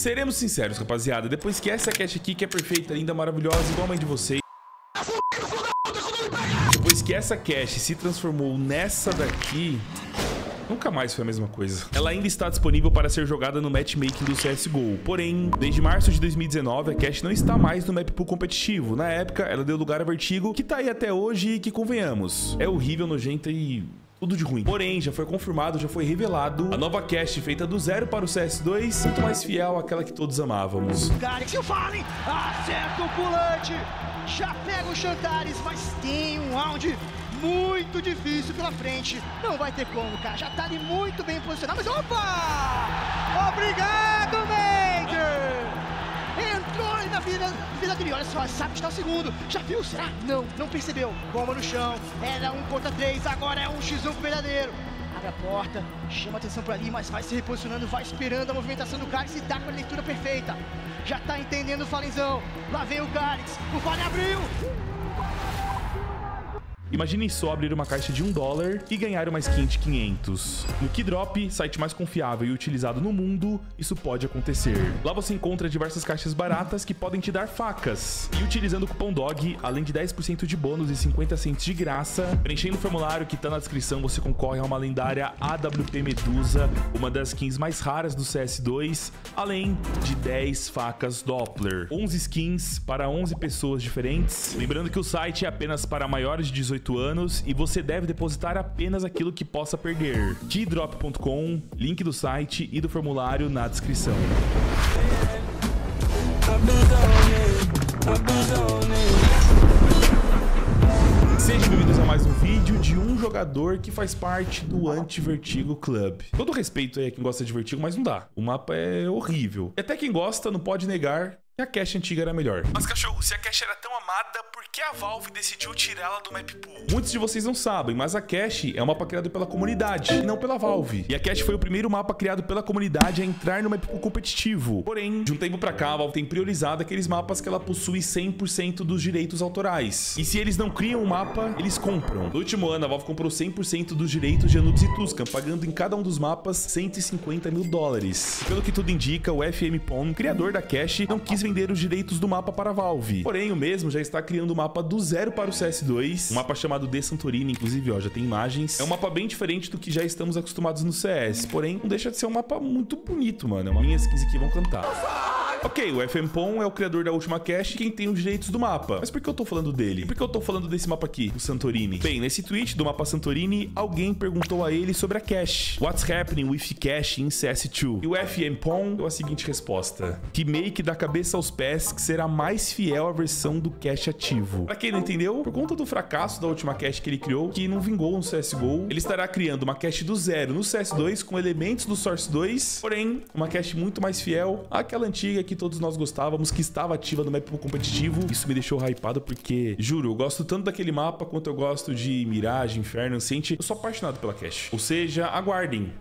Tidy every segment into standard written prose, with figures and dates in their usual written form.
Seremos sinceros, rapaziada. Depois que essa cache aqui, que é perfeita, linda, maravilhosa, igual a mãe de vocês, depois que essa cache se transformou nessa daqui, nunca mais foi a mesma coisa. Ela ainda está disponível para ser jogada no matchmaking do CSGO. Porém, desde março de 2019, a CACHE não está mais no map pool competitivo. Na época, ela deu lugar a Vertigo, que tá aí até hoje e que, convenhamos, é horrível, nojenta e tudo de ruim. Porém, já foi confirmado, já foi revelado a nova CACHE feita do zero para o CS2, muito mais fiel àquela que todos amávamos. Cálix e o Fallen, acerta o pulante, já pega o Chantares, mas tem um round muito difícil pela frente. Não vai ter como, cara. Já tá ali muito bem posicionado, mas opa! Obrigado, Major! Entrou ali na vida dele. Olha só, sabe que tá o segundo. Já viu? Será? Não, não percebeu. Bomba no chão. Era 1 contra 3, agora é 1x1 verdadeiro. Abre a porta, chama atenção por ali, mas vai se reposicionando, vai esperando a movimentação do Cálix e dá com a leitura perfeita. Já tá entendendo o Falenzão. Lá vem o Cálix. O Fallen abriu! Imaginem só abrir uma caixa de $1 e ganhar uma skin de 500. No KeyDrop, site mais confiável e utilizado no mundo, isso pode acontecer. Lá você encontra diversas caixas baratas que podem te dar facas. E utilizando o cupom DOG, além de 10% de bônus e 50 cents de graça, preenchendo o formulário que tá na descrição, você concorre a uma lendária AWP Medusa, uma das skins mais raras do CS2, além de 10 facas Doppler. 11 skins para 11 pessoas diferentes. Lembrando que o site é apenas para maiores de 18 anos e você deve depositar apenas aquilo que possa perder. KeyDrop.com, link do site e do formulário na descrição. Sejam bem-vindos a mais um vídeo de um jogador que faz parte do Anti-Vertigo Club. Todo respeito aí a quem gosta de Vertigo, mas não dá. O mapa é horrível. E até quem gosta não pode negar que a CACHE antiga era melhor. Mas, cachorro, se a CACHE era tão amada, por que a Valve decidiu tirá-la do map pool? Muitos de vocês não sabem, mas a CACHE é um mapa criado pela comunidade, e não pela Valve. E a CACHE foi o primeiro mapa criado pela comunidade a entrar no map pool competitivo. Porém, de um tempo pra cá, a Valve tem priorizado aqueles mapas que ela possui 100% dos direitos autorais. E se eles não criam um mapa, eles compram. No último ano, a Valve comprou 100% dos direitos de Anubis e Tuscan, pagando em cada um dos mapas $150 mil. Pelo que tudo indica, o FM Pom, criador da CACHE, não quis vender os direitos do mapa para a Valve. Porém, o mesmo já está criando o mapa do zero para o CS2, um mapa chamado de Santorini, inclusive, ó, já tem imagens. É um mapa bem diferente do que já estamos acostumados no CS, porém, não deixa de ser um mapa muito bonito, mano. Minhas skins aqui vão cantar. Ok, o FM Pom é o criador da última CACHE, quem tem os direitos do mapa. Mas por que eu tô falando dele? Por que eu tô falando desse mapa aqui, o Santorini? Bem, nesse tweet do mapa Santorini, alguém perguntou a ele sobre a CACHE. What's happening with CACHE in CS2? E o FM Pom deu a seguinte resposta: remake da cabeça aos pés, que será mais fiel à versão do CACHE ativo. Pra quem não entendeu, por conta do fracasso da última CACHE que ele criou, que não vingou no CSGO, ele estará criando uma CACHE do zero no CS2, com elementos do Source 2, porém, uma CACHE muito mais fiel àquela antiga que todos nós gostávamos, que estava ativa no map competitivo. Isso me deixou hypado porque, juro, eu gosto tanto daquele mapa quanto eu gosto de Mirage, Inferno, Ancient. Eu sou apaixonado pela CACHE. Ou seja, aguardem.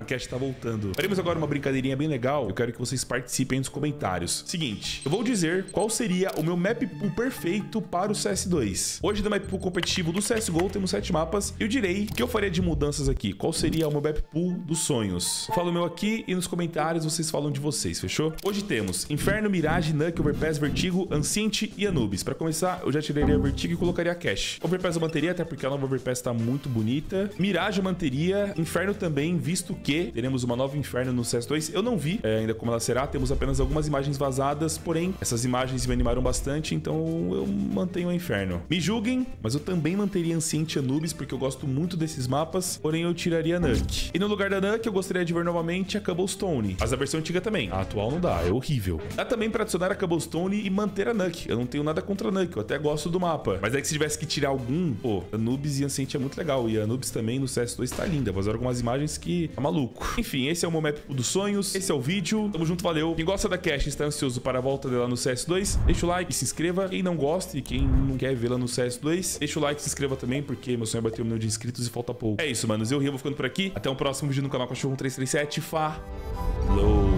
A CACHE tá voltando. Faremos agora uma brincadeirinha bem legal. Eu quero que vocês participem nos comentários. Seguinte, eu vou dizer qual seria o meu map pool perfeito para o CS2. Hoje, no map pool competitivo do CSGO, temos 7 mapas. Eu direi o que eu faria de mudanças aqui. Qual seria o meu map pool dos sonhos? Eu falo o meu aqui e nos comentários vocês falam de vocês, fechou? Hoje temos Inferno, Mirage, Nuke, Overpass, Vertigo, Ancient e Anubis. Pra começar, eu já tiraria a Vertigo e colocaria a CACHE. Overpass eu manteria, até porque a nova Overpass tá muito bonita. Mirage eu manteria. Inferno também, visto que teremos uma nova Inferno no CS2. Eu não vi ainda como ela será, temos apenas algumas imagens vazadas, porém, essas imagens me animaram bastante, então eu mantenho a Inferno. Me julguem, mas eu também manteria Ancient e Anubis, porque eu gosto muito desses mapas, porém eu tiraria a Nuke. E no lugar da Nuke, eu gostaria de ver novamente a Cobblestone, mas a versão antiga também. A atual não dá, é horrível. Dá também pra adicionar a Cobblestone e manter a Nuke. Eu não tenho nada contra a Nuke, eu até gosto do mapa, mas é que se tivesse que tirar algum, pô, Anubis e Ancient é muito legal, e a Anubis também no CS2 tá linda, vazaram algumas imagens que tá maluco. Enfim, esse é o meu map dos sonhos, esse é o vídeo, tamo junto, valeu. Quem gosta da CACHE e está ansioso para a volta dela no CS2, deixa o like e se inscreva. Quem não gosta e quem não quer vê-la no CS2, deixa o like e se inscreva também, porque meu sonho é bater 1 milhão de inscritos e falta pouco. É isso, manos, eu vou ficando por aqui, até o próximo vídeo no canal Cachorro1337, falou!